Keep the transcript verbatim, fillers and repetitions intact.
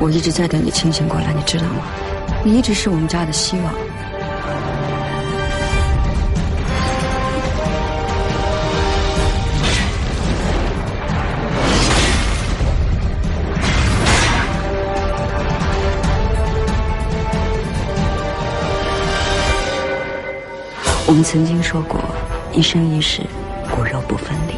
我一直在等你清醒过来，你知道吗？你一直是我们家的希望。我们曾经说过，一生一世，骨肉不分离。